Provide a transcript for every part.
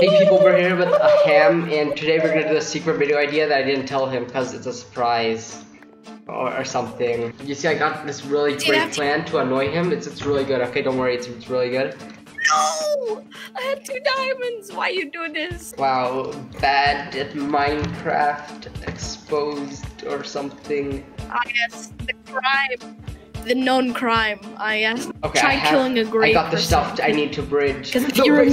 Hey people, we're here with Ayham, and today we're gonna do a secret video idea that I didn't tell him because it's a surprise or something. You see, I got this really great plan to annoy him. It's really good. Okay, don't worry, it's really good. No! I had 2 diamonds. Why you do this? Wow, bad at Minecraft exposed or something. Ah yes, the crime. The known crime, I guess. Okay, killing a great person. I got the stuff I need to bridge. No, great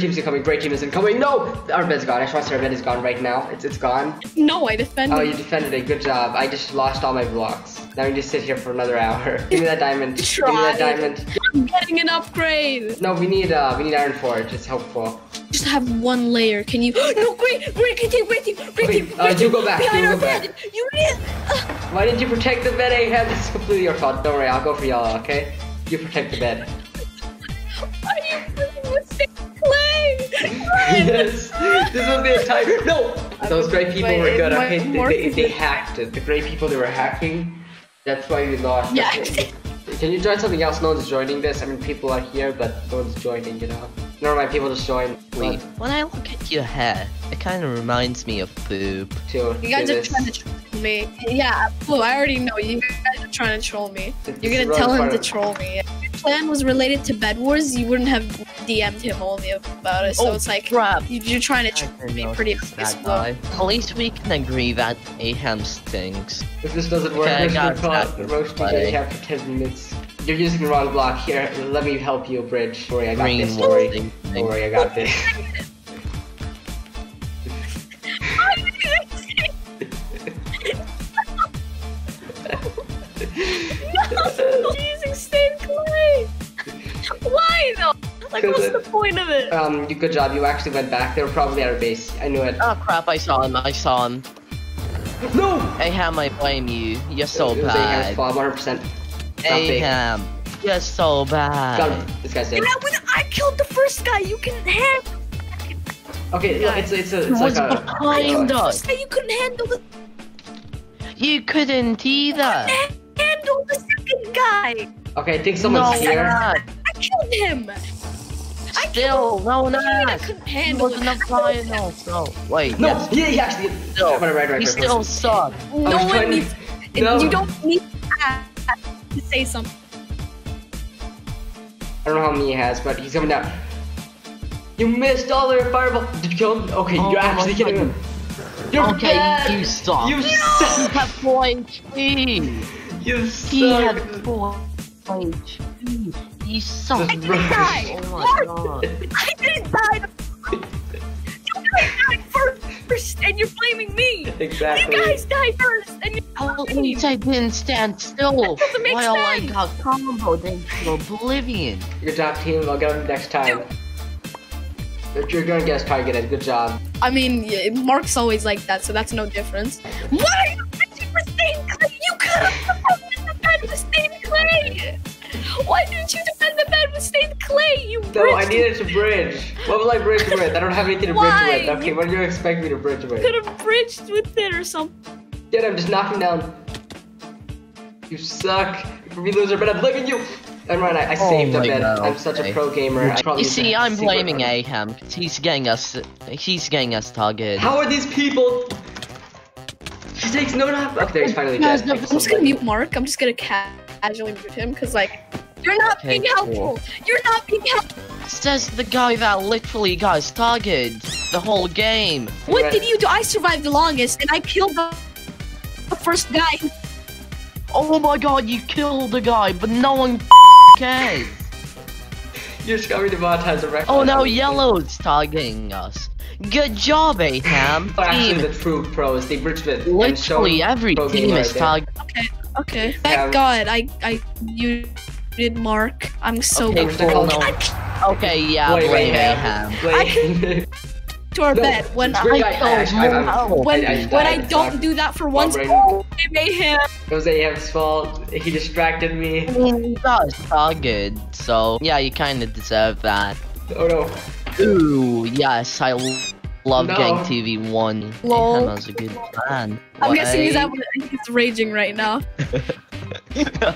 team isn't coming. Great team isn't coming. No! Our bed's gone. I trust our bed is gone right now. It's gone. No, I defended it. Oh, you defended it. Good job. I just lost all my blocks. Now we just sit here for another hour. Give me that diamond. Give me that diamond. I'm getting an upgrade. No, we need iron forge. It's helpful. Just have 1 layer. Can you? No, great team. You go back. You did. Why didn't you protect the bed, Ayham? This is completely your fault. Don't worry, I'll go for y'all, okay? You protect the bed. Are you playing with sick clay? Yes! This was the entire— No! Those great people were good, okay? They hacked it. The great people, they were hacking. That's why we lost. Yeah. Okay. Can you join something else? No one's joining this. I mean, people are here, but no one's joining, you know? Never mind, people just join. Wait, when I look at your hair, it kind of reminds me of poop. You guys are trying to troll me. Yeah, poop, I already know. You guys are trying to troll me. You're gonna tell him to troll me. If your plan was related to Bedwars, you wouldn't have DM'd him only about it. So it's like, you're trying to troll me pretty explode. At least we can agree that Ayham stinks. If this doesn't work, I got to roast Ayham for 10 minutes. You're using the wrong block here. Let me help you, bridge. Don't worry, I got this. Don't worry, I got this. No, you're using stained clay. Why though? Like, what's the point of it? Good job. You actually went back. They were probably at our base. I knew it. Oh crap! I saw him. No! Ayham, I blame you. You're so bad. 100%. Ayham, you're so bad. This guy's dead. I killed the first guy. You couldn't handle. Okay, look, it's like a. Behind us. You couldn't handle the. You couldn't either. You couldn't handle the second guy. Okay, I think someone's here. I killed him. Still, no, no. I couldn't handle it. No, wait. No, he actually. No, he still sucked. No one needs. You don't need that. To say something. I don't know how many he has, but he's coming down. You missed all your fireball. Did you kill him? Okay, you're actually kidding him. You're okay, bad. You suck. You suck. He had .3. You suck. He had .3. You suck. I didn't die. Oh my god. I didn't die. You guys died first, and you're blaming me. Exactly. You guys died first, and you're at least I didn't stand still. While I got comboed into oblivion. Good job, team. I'll get him next time. You're gonna get us targeted. Good job. I mean, Mark's always like that, so that's no difference. What are you pitching for stained clay? You could have defended the stained clay. Why didn't you defend the bed with stained clay? You bridged. No, I needed to bridge. What will I bridge with? I don't have anything to bridge with. Okay, what do you expect me to bridge with? You could have bridged with it or something. Dude, I'm just knocking down. You suck. We lose our bed. I'm blaming you. And right, I saved a bed. I'm such a pro gamer. You see, I'm blaming Ayham. He's getting us targeted. How are these people? He takes no nap. Okay, there, he's finally dead. I'm just gonna mute Mark. I'm just gonna casually mute him because, like, you're not being helpful. You're not being helpful. Says the guy that literally got us targeted the whole game. What did you do? I survived the longest, and I killed the first guy. Oh my god, you killed the guy, but no one cares. You're scary to monetize a record. Oh no, Yellow's targeting us. Good job, Ayham. Actually, the true pros, the Bridgman. Literally every team is targeting. Okay. Thank god, you did, Mark. I'm so cool. Okay, yeah, blame Ayham. To our bed when I don't do that for once. Oh, I made him. It was Ayham's fault. He distracted me. That was all good. So yeah, you kind of deserve that. Oh no. Ooh, yes, I love GangTV1. Lol. That was a good plan. I'm guessing he's raging right now. Why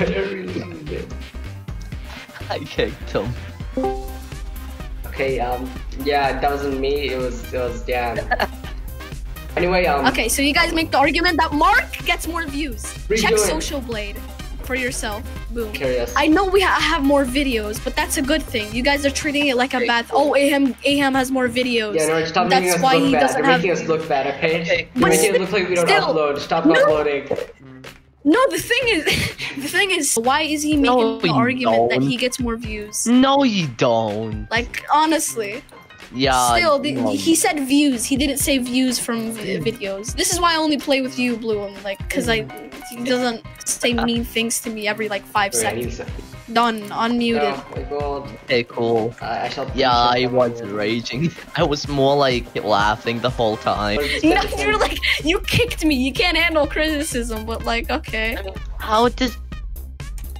are we leaving? I kicked him. Okay, yeah, that wasn't me, it was Dan. Anyway, okay, so you guys make the argument that Mark gets more views. Check Social Blade for yourself. Boom. Curious. I know we have more videos, but that's a good thing. You guys are treating it like a bad. Oh, Ayham has more videos. Yeah, no, stop making us look bad. You're making us look bad, okay? You're making it look like we don't upload. Stop uploading. No, the thing is, why is he making the argument that he gets more views? No, you don't. Like, honestly. Yeah. Still, he said views. He didn't say views from videos. This is why I only play with you, Bloom. Like, cause he doesn't say mean things to me every like 5 seconds. Done. Unmuted. Oh my god. Hey, cool. Yeah, I was raging. I was more like laughing the whole time. No, you're like, you kicked me. You can't handle criticism, but like, okay. How does?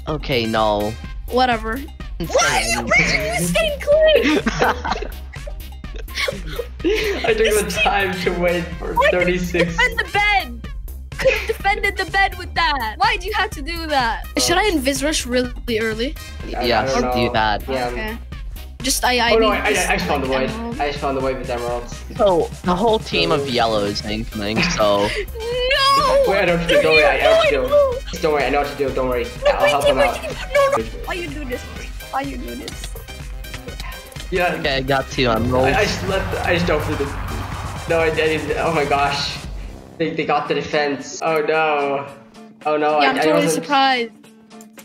Okay, no. Whatever. Why are you staying clean? I took the time to wait for 36. Defend the bed. Could have defended the bed with that. Why do you have to do that? Should I invis rush really early? Yeah, don't do that. Yeah. Okay. Just I just found the void. I just found the void with emeralds. So the whole team of yellow is incoming. So. No. Wait, I don't have to do it. I have to do it. Don't worry, I know what to do. Don't worry. No, I'll help them out. No. Why you do this? Why you do this? Yeah. Okay, I got 2 emeralds. I just opened it. No, I didn't. Oh my gosh. They got the defense. Oh no. Oh no. Yeah, I'm totally surprised.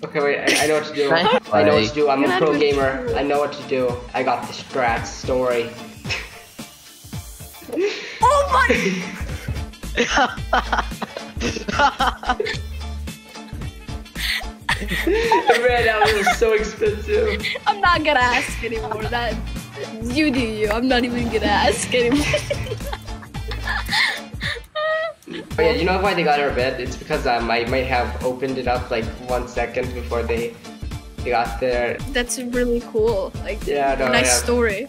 Okay, wait. I know what to do. I know what to do. I'm a pro gamer. I know what to do. I got the strats. Story. Oh my. Man, that was so expensive. I'm not gonna ask anymore. That you do you. I'm not even gonna ask anymore. Oh yeah, you know why they got our bed? It's because I might have opened it up like 1 second before they got there. That's really cool. Like, yeah, no, nice story.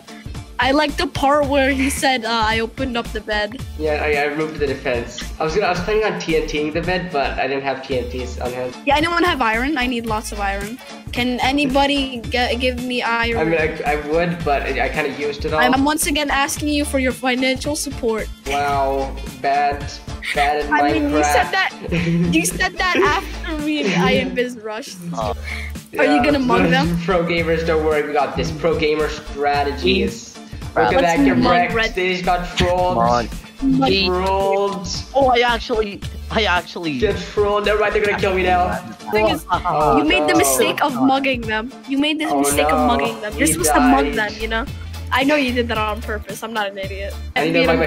I like the part where he said, I opened up the bed. Yeah, I removed the defense. I was planning on TNTing the bed, but I didn't have TNTs on hand. Yeah, I don't want to have iron. I need lots of iron. Can anybody give me iron? I mean, I would, but I kind of used it all. I'm once again asking you for your financial support. Wow, bad in Minecraft. I mean, you said that, after me, I invis rushed. Oh. Yeah, are you gonna mug them? Pro gamers, don't worry, we got this. Pro gamer strategies. Look at that, they just got trolled. Oh, I actually get trolled. Never mind, they're gonna kill me now. Thing is, you made the mistake of mugging them. You're supposed to mug them, you know? I know you did that on purpose. I'm not an idiot. I need to invite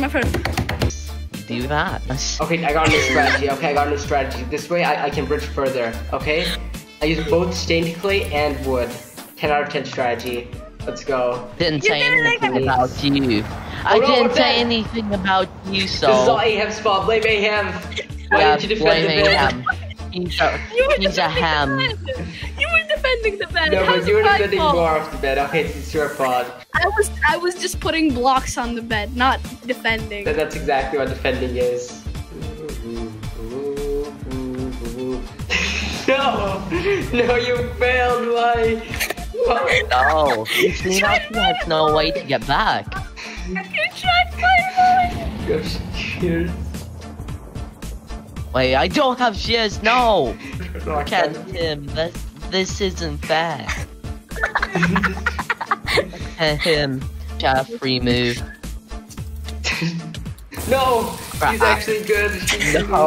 my friend. Do that. Okay, I got a new strategy. This way I can bridge further, okay? I use both stained clay and wood. 10 out of 10 strategy. Let's go. Didn't say anything about you. I didn't say anything about you, so. This is all Ayham's fault. Blame Ayham. Why didn't you defend the bed? He's a ham. You were defending the bed. No, but you were defending more of the bed. Okay, it's your fault. I was just putting blocks on the bed, not defending. That's exactly what defending is. No, you failed. Why? No, it's not there's no way to get back. You tried my voice. Shears. Wait, I don't have shears. No. Look at him. This isn't fair. Look at him. Free move. No, he's actually good. No,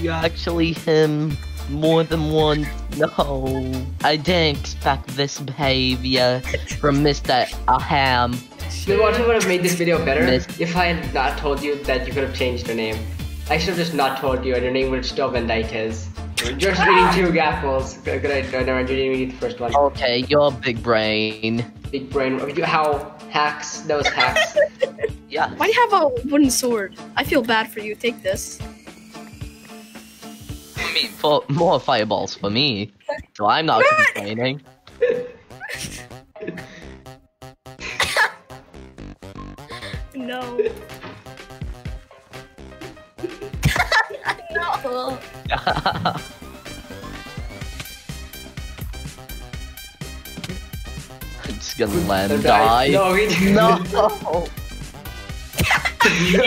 you actually him. More than one. No, I didn't expect this behavior from Mr. Ayham. You know what would have made this video better? If I had not told you that you could have changed your name. I should have just not told you and your name would still have been Daites. You're just eating 2 apples. No, I didn't even eat the first one. Okay, you're big brain. Big brain. How? Hacks. Those hacks. Yeah. Why do you have a wooden sword? I feel bad for you. Take this. For more fireballs for me, so I'm not complaining. No. No. It's gonna land and die. No, we didn't. No. He's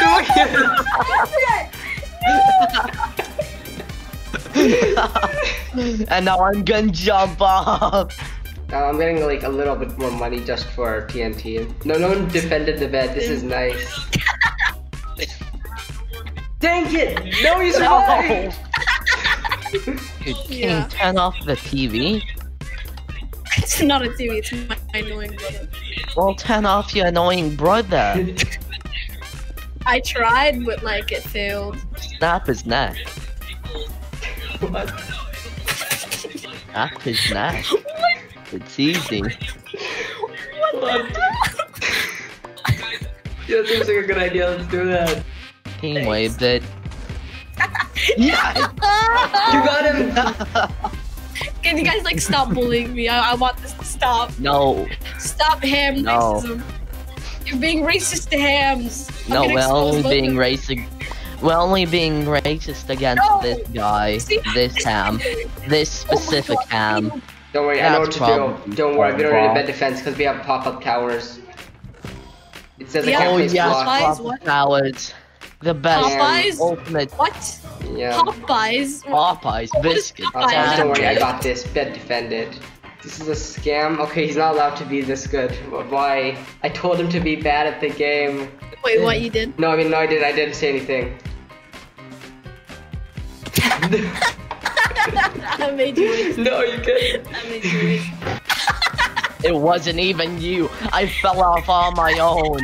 going here. And now I'm gonna jump up. Now I'm getting like a little bit more money just for TNT. No one defended the bed. This is nice. Dang it! No, he's wrong. Can you turn off the TV? It's not a TV. It's my annoying brother. Well, turn off your annoying brother. I tried, but like it failed. Snap his neck. What? Snap his neck. It's easy. What? Yeah, that seems like a good idea. Let's do that. He waved it. Yeah! You got him! Can you guys like stop bullying me? I want this to stop. No. Stop ham racism. You're being racist to hams. No, we're only being racist. We're only being racist against this guy, this ham, this specific ham. Don't worry, I know what to do. Don't worry, we don't need a bed defense because we have pop-up towers. It says like pop-up towers. The best. Popeyes? Ultimate. What? Yeah. Popeyes? Popeyes. Biscuits. Popeyes? Don't worry, I got this. Bed defended. This is a scam. Okay, he's not allowed to be this good. Why? I told him to be bad at the game. Wait, what? You did? No, I mean, no, I didn't. I didn't say anything. I made you wait. No, you couldn't. I made you wait. It wasn't even you. I fell off on my own.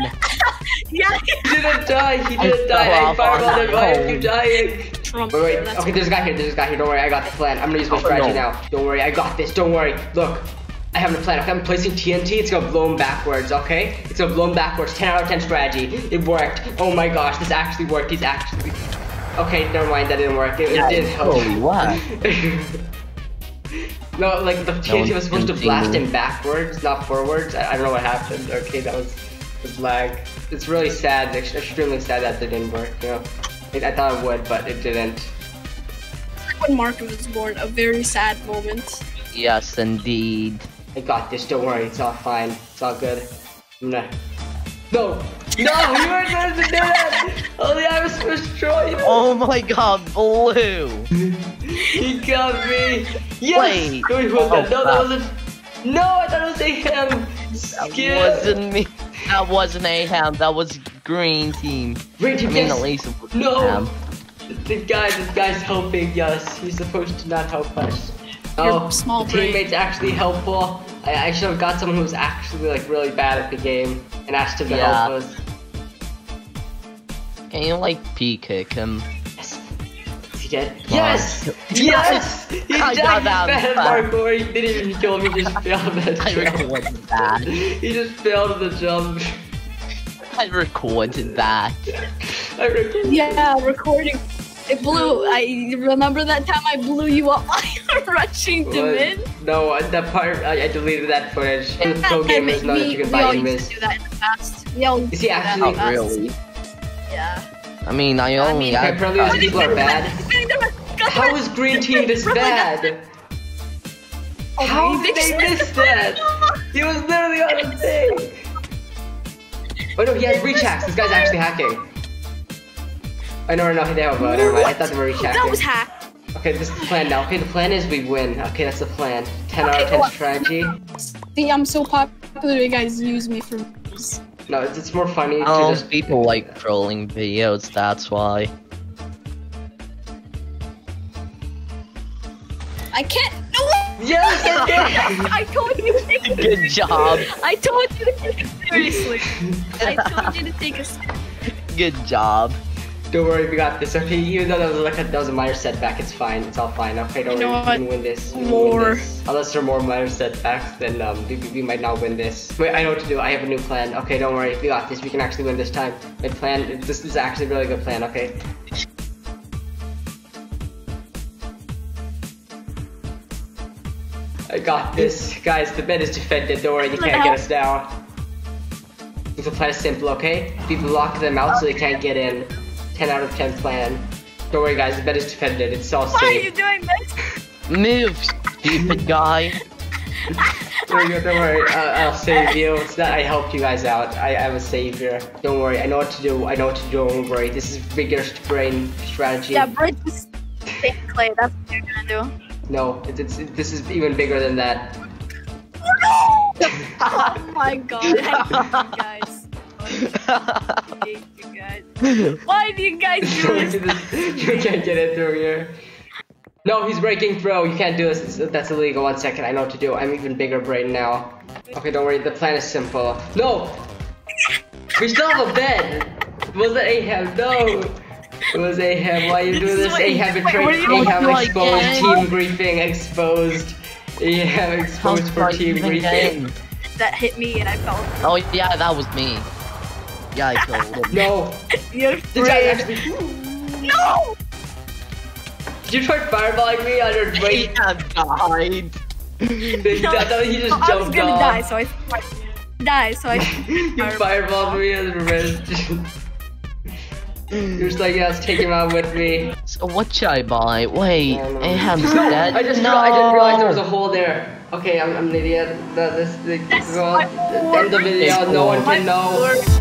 Yeah. He didn't die. He didn't die. I fireballed him. Why are you dying? Trump. Wait. Okay, there's a guy here. Don't worry. I got the plan. I'm gonna use my strategy now. Don't worry. I got this. Don't worry. Look, I have a plan. Okay, I'm placing TNT. It's gonna blow him backwards. Okay? It's gonna blow him backwards. 10 out of 10 strategy. It worked. Oh my gosh, this actually worked. He's actually. Okay, never mind. That didn't work. It did help. Holy what? No, like the TNT was supposed to blast him backwards, not forwards. I don't know what happened. Okay, that was lag. It's really sad, extremely sad that it didn't work, you know. I thought it would, but it didn't. It's like when Mark was born, a very sad moment. Yes, indeed. I got this, don't worry, it's all fine. It's all good. Nah. No! No, you weren't supposed to do that! Only I was supposed to try it! Oh my god, Blue! He got me! Yes! Wait. No, that wasn't... No, I thought it was him! That wasn't me. That wasn't Ayham, that was green team. Green team, yes. At least it was Ayham. This guy's helping us. He's supposed to not help us. Oh, small teammate's actually helpful. I should have got someone who was actually like really bad at the game and asked him to help us. Can you like P-kick him? Yes. Is he dead? Yes! Yes! He died bad parkour. He didn't even kill me, he just failed that jump. I recorded that. He just failed the jump. I recorded that. I recorded recording. It blew. I remember that time I blew you up by rushing to mid. No, that part I deleted that footage. And the pro game is not that you can buy in this. Is he actually really? Yeah. I mean, I mean, probably those people are bad. How is green team this bad? How did they miss that? He was literally on the thing. Oh no, he has breach hacks. This guy's actually hacking. I know, never mind. I thought they were rechecking. That was hacked. Okay, this is the plan now. Okay, the plan is we win. Okay, that's the plan. 10 out of 10 strategy. See, I'm so popular, you guys use me for memes. No, it's more funny to just... People like trolling videos, that's why. I can't... No! Yes, I did! I told you to take a... Good job. I told you to take it seriously. I told you to take a... Good job. Don't worry, we got this. Okay, even though that was like that was a minor setback, it's fine. It's all fine. Okay, don't worry, we can win this. Unless there are more minor setbacks, then we might not win this. Wait, I know what to do. I have a new plan. Okay, don't worry, we got this. We can actually win this time. My plan. This is actually a really good plan. Okay. I got this, guys. The bed is defended. Don't worry, you can't get us down. The plan is simple. Okay, we block them out so they can't get in. 10 out of 10 plan. Don't worry guys, the bed is defended, it's all safe. Why are you doing this? Move, stupid guy. Don't worry, I'll save you. It's not I helped you guys out. I am a savior. Don't worry, I know what to do. I know what to do. Don't worry. This is biggest brain strategy. Yeah, but just take clay. That's what you're gonna do. No, this is even bigger than that. Oh, no! Oh my god! I hate you guys. I hate you guys. Why do you guys do this? You can't get it through here. No, he's breaking through. You can't do this. That's illegal. 1 second. I know what to do. I'm even bigger brain now. Okay, don't worry. The plan is simple. No! We still have a bed! It wasn't Ayham. No! It was Ayham. Why you do this? Ayham betrayed. Ayham exposed. Team griefing exposed. Ayham exposed for team griefing. That hit me and I fell. Oh, yeah, that was me. Yeah, I killed him. No! You're actually... No! Did you try fireballing me on your brain? I died. He just jumped off. I was gonna die, so I you fireballed me on the wrist. You're just like, yeah, let's take him out with me. So what should I buy? Wait, Ahab's dead. I didn't realize there was a hole there. Okay, I'm an idiot. This is all. End the video. No one can know.